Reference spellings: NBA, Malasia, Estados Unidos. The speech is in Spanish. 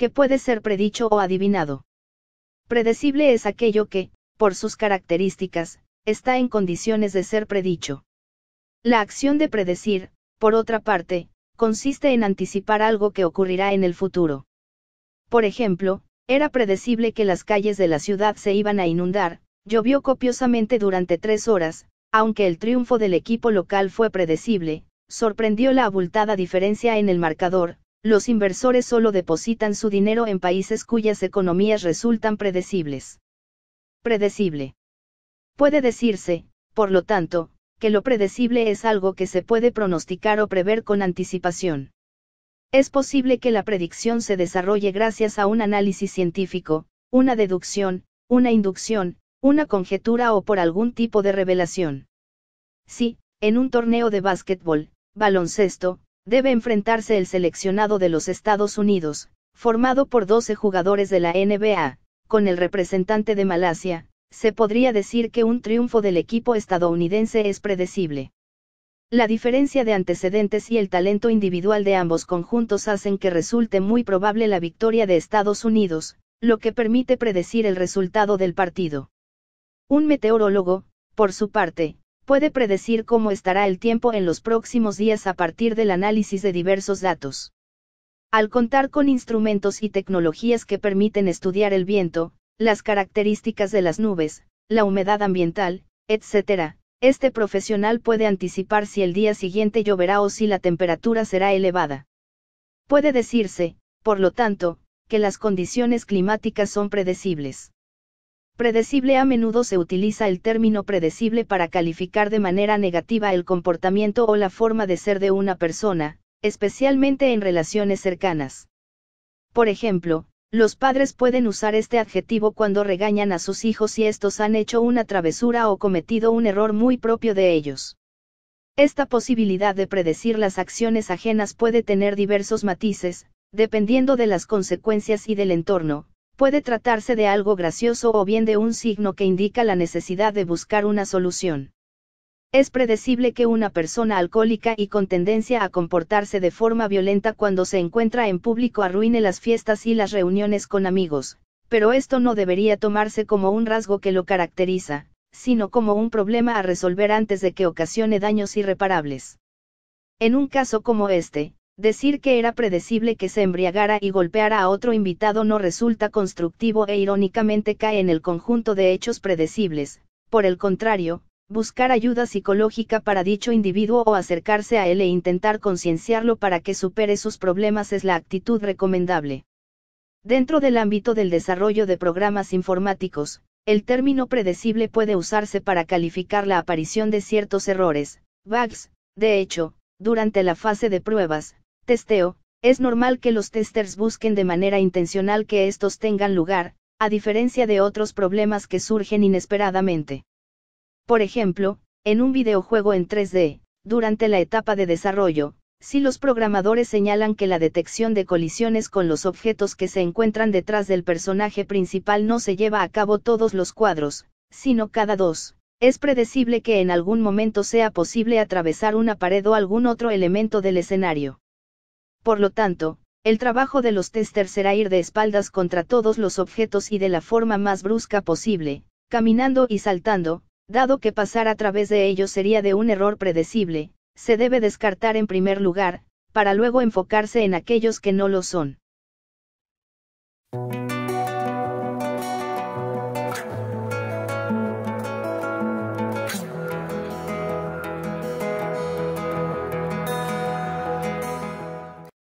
que puede ser predicho o adivinado. Predecible es aquello que, por sus características, está en condiciones de ser predicho. La acción de predecir, por otra parte, consiste en anticipar algo que ocurrirá en el futuro. Por ejemplo, era predecible que las calles de la ciudad se iban a inundar, llovió copiosamente durante 3 horas, aunque el triunfo del equipo local fue predecible, sorprendió la abultada diferencia en el marcador, los inversores solo depositan su dinero en países cuyas economías resultan predecibles. Predecible. Puede decirse, por lo tanto, que lo predecible es algo que se puede pronosticar o prever con anticipación. Es posible que la predicción se desarrolle gracias a un análisis científico, una deducción, una inducción, una conjetura o por algún tipo de revelación. Si, en un torneo de básquetbol, baloncesto, debe enfrentarse el seleccionado de los Estados Unidos, formado por 12 jugadores de la NBA, con el representante de Malasia, se podría decir que un triunfo del equipo estadounidense es predecible. La diferencia de antecedentes y el talento individual de ambos conjuntos hacen que resulte muy probable la victoria de Estados Unidos, lo que permite predecir el resultado del partido. Un meteorólogo, por su parte, puede predecir cómo estará el tiempo en los próximos días a partir del análisis de diversos datos. Al contar con instrumentos y tecnologías que permiten estudiar el viento, las características de las nubes, la humedad ambiental, etc., este profesional puede anticipar si el día siguiente lloverá o si la temperatura será elevada. Puede decirse, por lo tanto, que las condiciones climáticas son predecibles. Predecible a menudo se utiliza el término predecible para calificar de manera negativa el comportamiento o la forma de ser de una persona, especialmente en relaciones cercanas. Por ejemplo, los padres pueden usar este adjetivo cuando regañan a sus hijos si estos han hecho una travesura o cometido un error muy propio de ellos. Esta posibilidad de predecir las acciones ajenas puede tener diversos matices, dependiendo de las consecuencias y del entorno, puede tratarse de algo gracioso o bien de un signo que indica la necesidad de buscar una solución. Es predecible que una persona alcohólica y con tendencia a comportarse de forma violenta cuando se encuentra en público arruine las fiestas y las reuniones con amigos, pero esto no debería tomarse como un rasgo que lo caracteriza, sino como un problema a resolver antes de que ocasione daños irreparables. En un caso como este, decir que era predecible que se embriagara y golpeara a otro invitado no resulta constructivo e irónicamente cae en el conjunto de hechos predecibles. Por el contrario, buscar ayuda psicológica para dicho individuo o acercarse a él e intentar concienciarlo para que supere sus problemas es la actitud recomendable. Dentro del ámbito del desarrollo de programas informáticos, el término predecible puede usarse para calificar la aparición de ciertos errores, bugs. De hecho, durante la fase de pruebas, testeo, es normal que los testers busquen de manera intencional que estos tengan lugar, a diferencia de otros problemas que surgen inesperadamente. Por ejemplo, en un videojuego en 3D, durante la etapa de desarrollo, si los programadores señalan que la detección de colisiones con los objetos que se encuentran detrás del personaje principal no se lleva a cabo todos los cuadros, sino cada 2, es predecible que en algún momento sea posible atravesar una pared o algún otro elemento del escenario. Por lo tanto, el trabajo de los testers será ir de espaldas contra todos los objetos y de la forma más brusca posible, caminando y saltando. Dado que pasar a través de ellos sería de un error predecible, se debe descartar en primer lugar, para luego enfocarse en aquellos que no lo son.